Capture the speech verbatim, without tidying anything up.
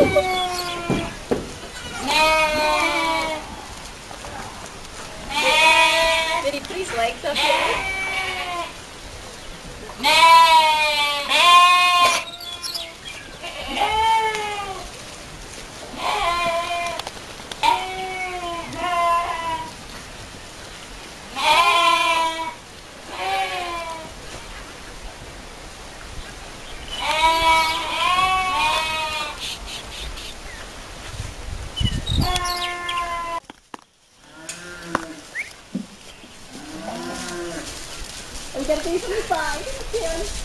Did he please like the I'm going to be